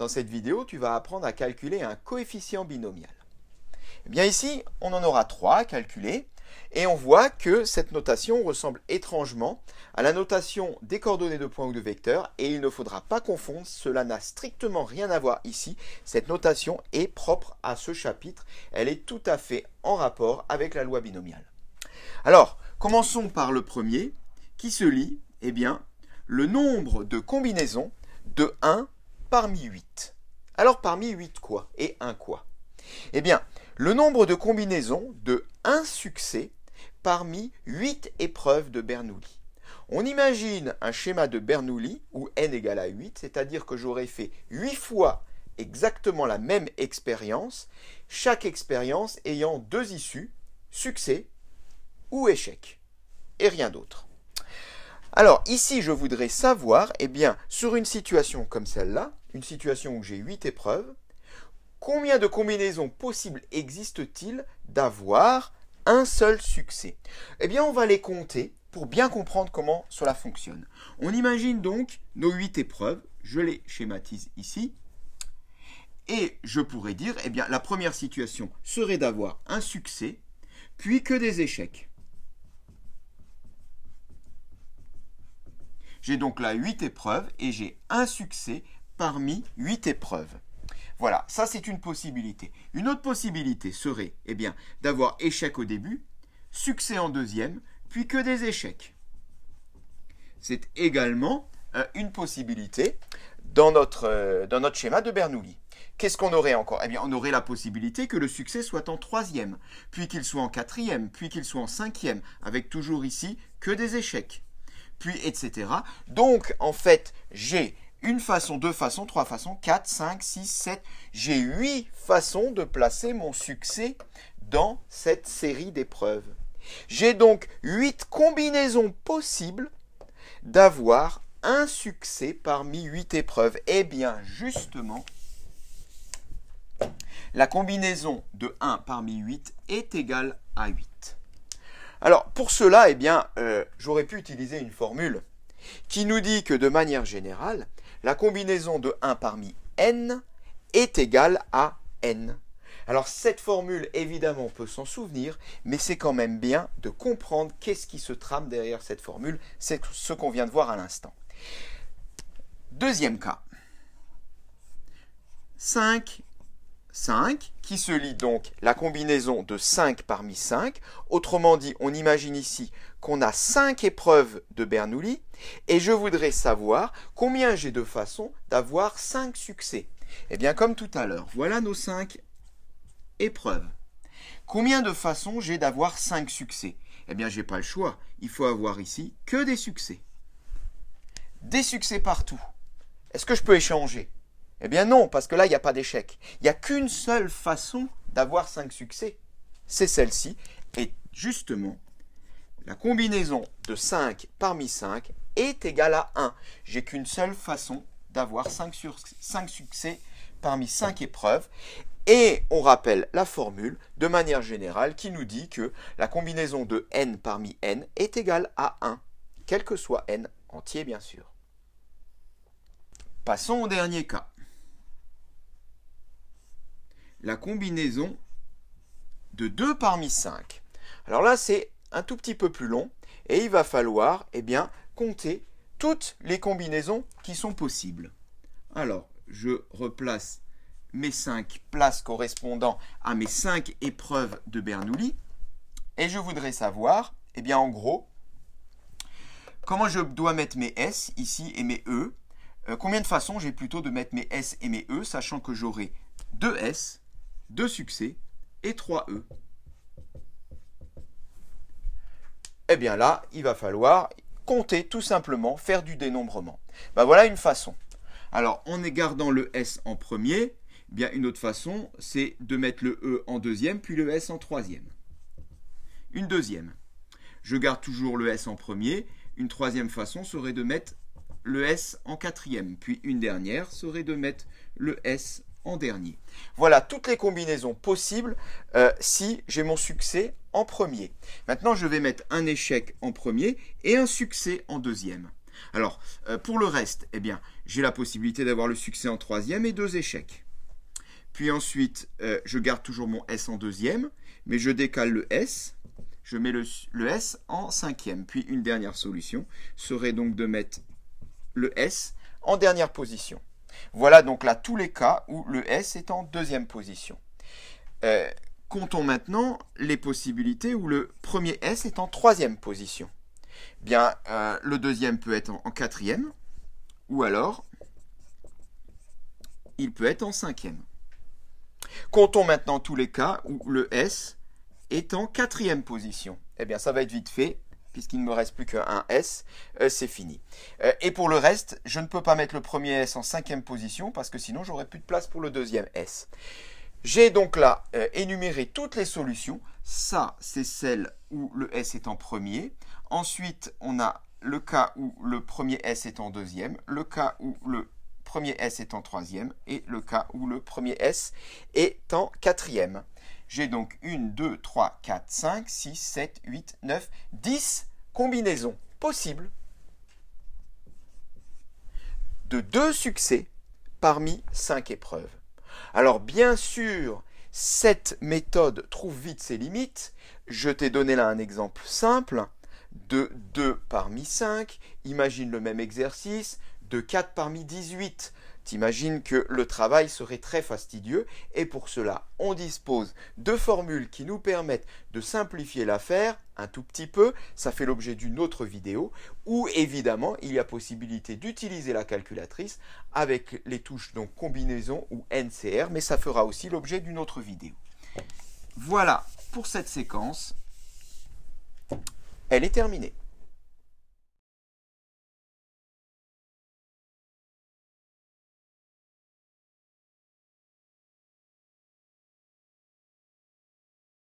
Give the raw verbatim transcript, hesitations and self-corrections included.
Dans cette vidéo, tu vas apprendre à calculer un coefficient binomial. Eh bien ici, on en aura trois à calculer, et on voit que cette notation ressemble étrangement à la notation des coordonnées de points ou de vecteurs, et il ne faudra pas confondre, cela n'a strictement rien à voir ici. Cette notation est propre à ce chapitre, elle est tout à fait en rapport avec la loi binomiale. Alors, commençons par le premier, qui se lit, eh bien, le nombre de combinaisons de un parmi huit. Alors, parmi huit quoi et un quoi? Eh bien, le nombre de combinaisons de un succès parmi huit épreuves de Bernoulli. On imagine un schéma de Bernoulli où n égale à huit, c'est-à-dire que j'aurais fait huit fois exactement la même expérience, chaque expérience ayant deux issues, succès ou échec, et rien d'autre. Alors ici, je voudrais savoir, eh bien, sur une situation comme celle-là, une situation où j'ai huit épreuves, combien de combinaisons possibles existe-t-il d'avoir un seul succès? Eh bien, on va les compter pour bien comprendre comment cela fonctionne. On imagine donc nos huit épreuves, je les schématise ici, et je pourrais dire, eh bien, la première situation serait d'avoir un succès, puis que des échecs. J'ai donc là huit épreuves et j'ai un succès parmi huit épreuves. Voilà, ça c'est une possibilité. Une autre possibilité serait, eh bien, d'avoir échec au début, succès en deuxième, puis que des échecs. C'est également euh, une possibilité dans notre, euh, dans notre schéma de Bernoulli. Qu'est-ce qu'on aurait encore? Eh bien, on aurait la possibilité que le succès soit en troisième, puis qu'il soit en quatrième, puis qu'il soit en cinquième, avec toujours ici que des échecs, puis et cetera. Donc, en fait, j'ai une façon, deux façons, trois façons, quatre, cinq, six, sept. J'ai huit façons de placer mon succès dans cette série d'épreuves. J'ai donc huit combinaisons possibles d'avoir un succès parmi huit épreuves. Eh bien, justement, la combinaison de un parmi huit est égale à huit. Alors, pour cela, eh bien, euh, j'aurais pu utiliser une formule qui nous dit que, de manière générale, la combinaison de un parmi n est égale à n. Alors cette formule, évidemment, on peut s'en souvenir, mais c'est quand même bien de comprendre qu'est-ce qui se trame derrière cette formule. C'est ce qu'on vient de voir à l'instant. Deuxième cas. cinq, cinq, qui se lit donc la combinaison de cinq parmi cinq. Autrement dit, on imagine ici qu'on a cinq épreuves de Bernoulli, et je voudrais savoir combien j'ai de façons d'avoir cinq succès. Eh bien, comme tout à l'heure, voilà nos cinq épreuves. Combien de façons j'ai d'avoir cinq succès? Eh bien, j'ai pas le choix. Il faut avoir ici que des succès. Des succès partout. Est-ce que je peux échanger? Eh bien non, parce que là, il n'y a pas d'échec. Il n'y a qu'une seule façon d'avoir cinq succès. C'est celle-ci. Et justement, la combinaison de cinq parmi cinq est égale à un. J'ai qu'une seule façon d'avoir cinq, cinq succès parmi cinq épreuves. Et on rappelle la formule de manière générale qui nous dit que la combinaison de n parmi n est égale à un, quel que soit n entier, bien sûr. Passons au dernier cas. La combinaison de deux parmi cinq. Alors là, c'est un tout petit peu plus long et il va falloir, eh bien, compter toutes les combinaisons qui sont possibles. Alors, je replace mes cinq places correspondant à mes cinq épreuves de Bernoulli et je voudrais savoir, eh bien, en gros, comment je dois mettre mes S ici et mes E. Euh, combien de façons j'ai plutôt de mettre mes S et mes E, sachant que j'aurai deux S, deux succès et trois E. Eh bien là, il va falloir compter tout simplement, faire du dénombrement. Ben voilà une façon. Alors, en gardant le S en premier, eh bien une autre façon, c'est de mettre le E en deuxième, puis le S en troisième. Une deuxième. Je garde toujours le S en premier. Une troisième façon serait de mettre le S en quatrième. Puis une dernière serait de mettre le S en en dernier. Voilà toutes les combinaisons possibles euh, si j'ai mon succès en premier. Maintenant, je vais mettre un échec en premier et un succès en deuxième. Alors, euh, pour le reste, eh bien, j'ai la possibilité d'avoir le succès en troisième et deux échecs. Puis ensuite, euh, je garde toujours mon S en deuxième, mais je décale le S, je mets le, le S en cinquième. Puis une dernière solution serait donc de mettre le S en dernière position. Voilà donc là tous les cas où le S est en deuxième position. Euh, comptons maintenant les possibilités où le premier S est en troisième position. Bien, euh, le deuxième peut être en, en quatrième, ou alors il peut être en cinquième. Comptons maintenant tous les cas où le S est en quatrième position. Eh bien, ça va être vite fait, puisqu'il ne me reste plus qu'un S, euh, c'est fini. Euh, et pour le reste, je ne peux pas mettre le premier S en cinquième position, parce que sinon, j'aurais plus de place pour le deuxième S. J'ai donc là euh, énuméré toutes les solutions. Ça, c'est celle où le S est en premier. Ensuite, on a le cas où le premier S est en deuxième, le cas où le premier S est en troisième et le cas où le premier S est en quatrième. J'ai donc une, deux, trois, quatre, cinq, six, sept, huit, neuf, dix combinaisons possibles de deux succès parmi cinq épreuves. Alors bien sûr, cette méthode trouve vite ses limites. Je t'ai donné là un exemple simple de deux parmi cinq. Imagine le même exercice de quatre parmi dix-huit. T'imagines que le travail serait très fastidieux et pour cela, on dispose de formules qui nous permettent de simplifier l'affaire un tout petit peu. Ça fait l'objet d'une autre vidéo où évidemment, il y a possibilité d'utiliser la calculatrice avec les touches donc combinaison ou N C R, mais ça fera aussi l'objet d'une autre vidéo. Voilà pour cette séquence. Elle est terminée.